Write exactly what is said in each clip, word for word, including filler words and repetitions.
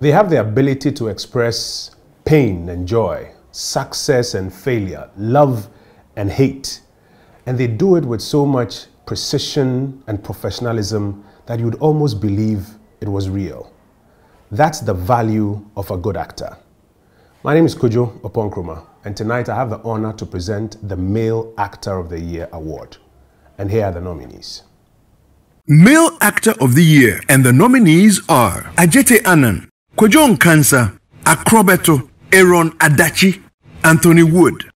They have the ability to express pain and joy, success and failure, love and hate. And they do it with so much precision and professionalism that you'd almost believe it was real. That's the value of a good actor. My name is Kojo Opoku Nkrumah, and tonight I have the honor to present the Male Actor of the Year Award. And here are the nominees. Male Actor of the Year, and the nominees are Adjetey Anang, Kojon Kansa, Akrobeto, Aaron Adachi, Anthony Wood.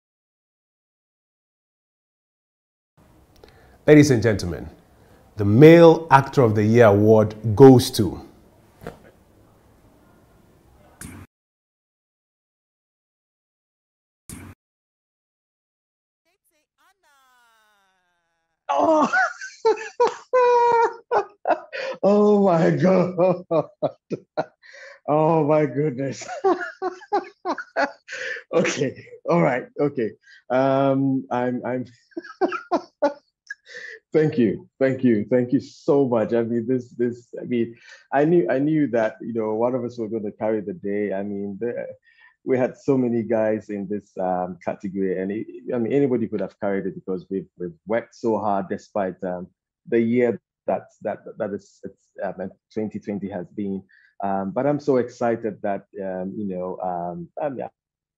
Ladies and gentlemen, the Male Actor of the Year Award goes to Oh. Oh my God. Oh my goodness. Okay. All right. Okay. Um I'm I'm Thank you. Thank you. Thank you so much. I mean, this this I mean, I knew I knew that, you know, one of us were going to carry the day. I mean, the, we had so many guys in this um, category, and it, I mean, anybody could have carried it because we've, we've worked so hard despite um, the year that that that is it's, um, twenty twenty has been. Um, but I'm so excited that um, you know um, I, mean,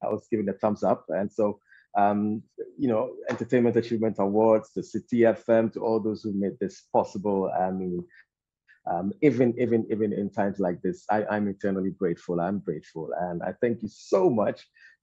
I was giving the thumbs up, and so um, you know, Entertainment Achievement Awards, the C T F M, to all those who made this possible. I mean. Um, even, even, even in times like this, I, I'm eternally grateful. I'm grateful, and I thank you so much.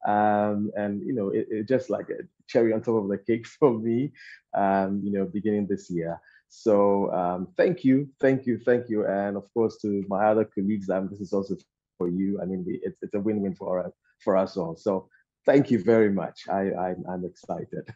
Um, and you know, it, it just like a cherry on top of the cake for me. Um, you know, beginning this year. So um, thank you, thank you, thank you, and of course to my other colleagues. Um, this is also for you. I mean, it's it's a win-win for us, for us all. So thank you very much. I, I I'm excited.